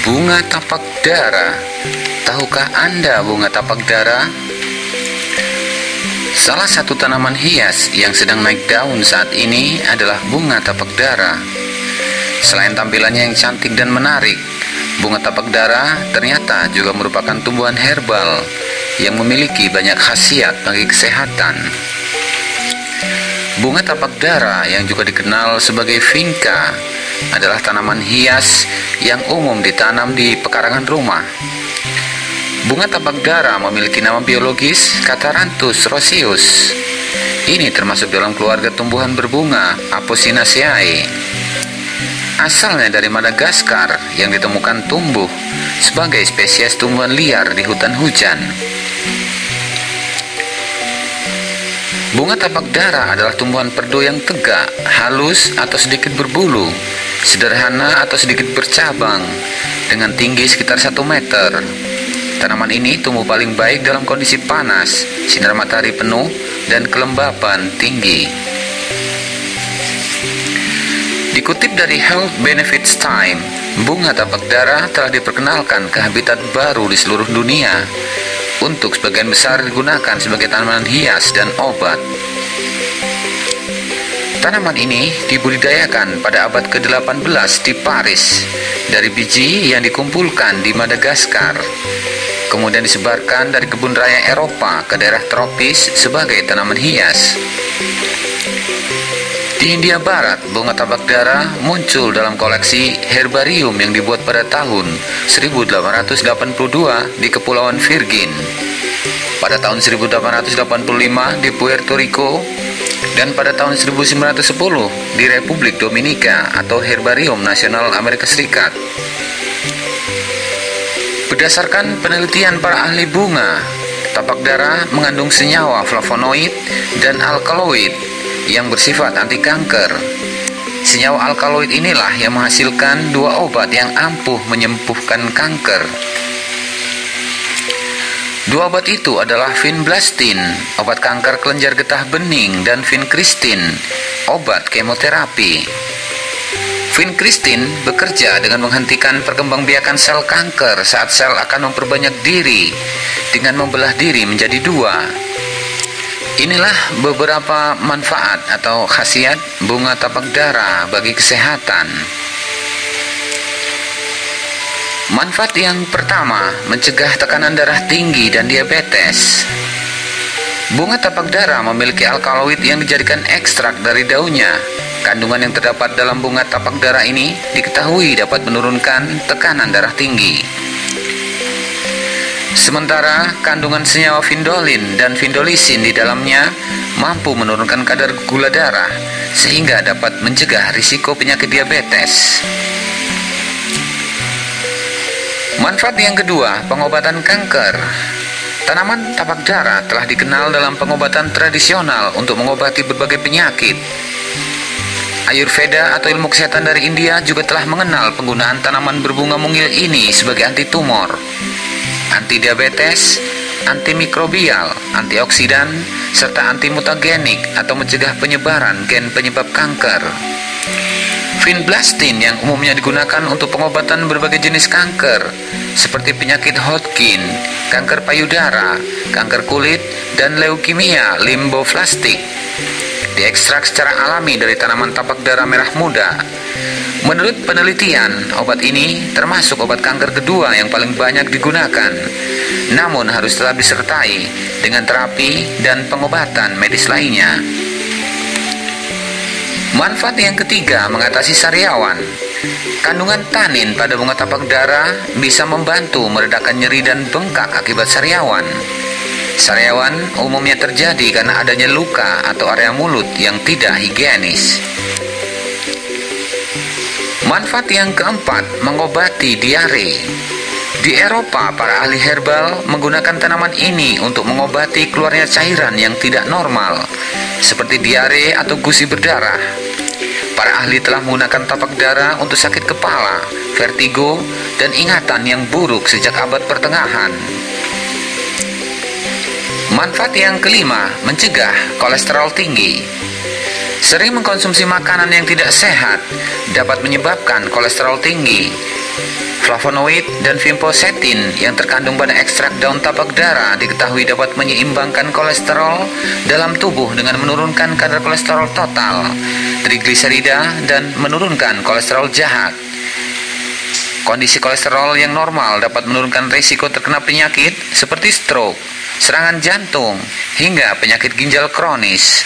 Bunga tapak dara. Tahukah Anda bunga tapak dara? Salah satu tanaman hias yang sedang naik daun saat ini adalah bunga tapak dara. Selain tampilannya yang cantik dan menarik, bunga tapak dara ternyata juga merupakan tumbuhan herbal yang memiliki banyak khasiat bagi kesehatan. Bunga tapak dara yang juga dikenal sebagai vinca adalah tanaman hias yang umum ditanam di pekarangan rumah. Bunga tapak dara memiliki nama biologis Catharanthus roseus. Ini termasuk dalam keluarga tumbuhan berbunga Apocynaceae. Asalnya dari Madagaskar yang ditemukan tumbuh sebagai spesies tumbuhan liar di hutan hujan. Bunga tapak dara adalah tumbuhan perdu yang tegak, halus atau sedikit berbulu, sederhana atau sedikit bercabang, dengan tinggi sekitar 1 meter. Tanaman ini tumbuh paling baik dalam kondisi panas, sinar matahari penuh, dan kelembapan tinggi. Dikutip dari Health Benefits Times, bunga tapak dara telah diperkenalkan ke habitat baru di seluruh dunia, untuk sebagian besar digunakan sebagai tanaman hias dan obat. Tanaman ini dibudidayakan pada abad ke-18 di Paris dari biji yang dikumpulkan di Madagaskar, kemudian disebarkan dari kebun raya Eropa ke daerah tropis sebagai tanaman hias. Di Hindia Barat, bunga tapak dara muncul dalam koleksi herbarium yang dibuat pada tahun 1882 di Kepulauan Virgin, pada tahun 1885 di Puerto Rico, dan pada tahun 1910 di Republik Dominika atau Herbarium Nasional Amerika Serikat. Berdasarkan penelitian para ahli bunga, tapak dara mengandung senyawa flavonoid dan alkaloid yang bersifat anti kanker. Senyawa alkaloid inilah yang menghasilkan dua obat yang ampuh menyembuhkan kanker. Dua obat itu adalah vinblastin, obat kanker kelenjar getah bening, dan vinkristin, obat kemoterapi. Vinkristin bekerja dengan menghentikan perkembangbiakan sel kanker saat sel akan memperbanyak diri dengan membelah diri menjadi dua. Inilah beberapa manfaat atau khasiat bunga tapak dara bagi kesehatan. Manfaat yang pertama, mencegah tekanan darah tinggi dan diabetes. Bunga tapak dara memiliki alkaloid yang dijadikan ekstrak dari daunnya. Kandungan yang terdapat dalam bunga tapak dara ini diketahui dapat menurunkan tekanan darah tinggi. Sementara kandungan senyawa vindolin dan vindolisin di dalamnya mampu menurunkan kadar gula darah sehingga dapat mencegah risiko penyakit diabetes. Manfaat yang kedua, pengobatan kanker. Tanaman tapak dara telah dikenal dalam pengobatan tradisional untuk mengobati berbagai penyakit. Ayurveda atau ilmu kesehatan dari India juga telah mengenal penggunaan tanaman berbunga mungil ini sebagai anti tumor, anti diabetes, antimikrobial, antioksidan, serta antimutagenik atau mencegah penyebaran gen penyebab kanker. Vinblastin yang umumnya digunakan untuk pengobatan berbagai jenis kanker seperti penyakit Hodgkin, kanker payudara, kanker kulit, dan leukemia limboflastik diekstrak secara alami dari tanaman tapak dara merah muda. Menurut penelitian, obat ini termasuk obat kanker kedua yang paling banyak digunakan, namun harus tetap disertai dengan terapi dan pengobatan medis lainnya. Manfaat yang ketiga, mengatasi sariawan. Kandungan tanin pada bunga tapak dara bisa membantu meredakan nyeri dan bengkak akibat sariawan. Sariawan umumnya terjadi karena adanya luka atau area mulut yang tidak higienis. Manfaat yang keempat, mengobati diare. Di Eropa, para ahli herbal menggunakan tanaman ini untuk mengobati keluarnya cairan yang tidak normal, seperti diare atau gusi berdarah. Para ahli telah menggunakan tapak dara untuk sakit kepala, vertigo, dan ingatan yang buruk sejak abad pertengahan. Manfaat yang kelima, mencegah kolesterol tinggi. Sering mengkonsumsi makanan yang tidak sehat dapat menyebabkan kolesterol tinggi, Flavonoid dan fimosetin yang terkandung pada ekstrak daun tapak dara diketahui dapat menyeimbangkan kolesterol dalam tubuh dengan menurunkan kadar kolesterol total, trigliserida, dan menurunkan kolesterol jahat. Kondisi kolesterol yang normal dapat menurunkan risiko terkena penyakit seperti stroke, serangan jantung, hingga penyakit ginjal kronis.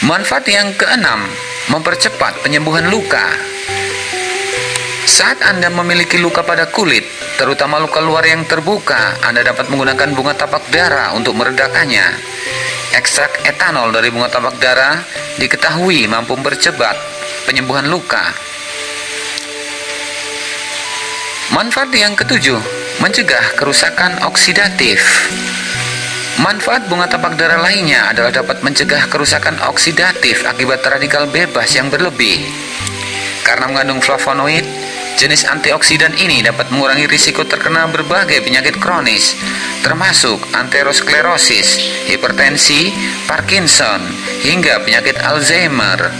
Manfaat yang keenam, mempercepat penyembuhan luka. Saat Anda memiliki luka pada kulit, terutama luka luar yang terbuka, Anda dapat menggunakan bunga tapak dara untuk meredakannya. Ekstrak etanol dari bunga tapak dara diketahui mampu mempercepat penyembuhan luka. Manfaat yang ketujuh, mencegah kerusakan oksidatif. Manfaat bunga tapak dara lainnya adalah dapat mencegah kerusakan oksidatif akibat radikal bebas yang berlebih. Karena mengandung flavonoid, jenis antioksidan ini dapat mengurangi risiko terkena berbagai penyakit kronis, termasuk aterosklerosis, hipertensi, Parkinson, hingga penyakit Alzheimer.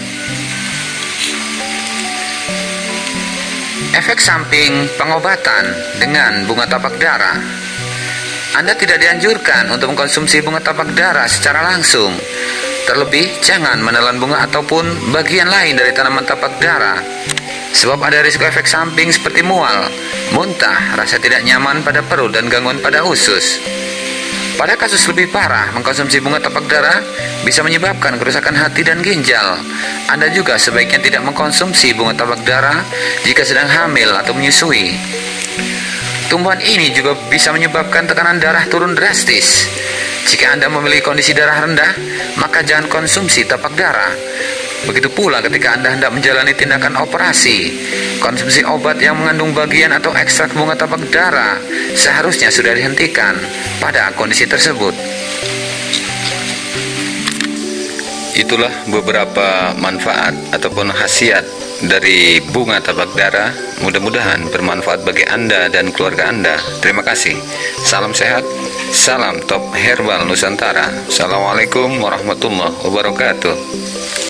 Efek samping pengobatan dengan bunga tapak dara. Anda tidak dianjurkan untuk mengkonsumsi bunga tapak dara secara langsung. Terlebih, jangan menelan bunga ataupun bagian lain dari tanaman tapak dara, sebab ada risiko efek samping seperti mual, muntah, rasa tidak nyaman pada perut, dan gangguan pada usus. Pada kasus lebih parah, mengkonsumsi bunga tapak dara bisa menyebabkan kerusakan hati dan ginjal. Anda juga sebaiknya tidak mengkonsumsi bunga tapak dara jika sedang hamil atau menyusui. Tumbuhan ini juga bisa menyebabkan tekanan darah turun drastis. Jika Anda memiliki kondisi darah rendah, maka jangan konsumsi tapak darah. Begitu pula ketika Anda hendak menjalani tindakan operasi, konsumsi obat yang mengandung bagian atau ekstrak bunga tapak darah seharusnya sudah dihentikan pada kondisi tersebut. Itulah beberapa manfaat ataupun khasiat dari bunga tapak dara, mudah-mudahan bermanfaat bagi Anda dan keluarga Anda. Terima kasih. Salam sehat, salam top herbal Nusantara. Assalamualaikum warahmatullahi wabarakatuh.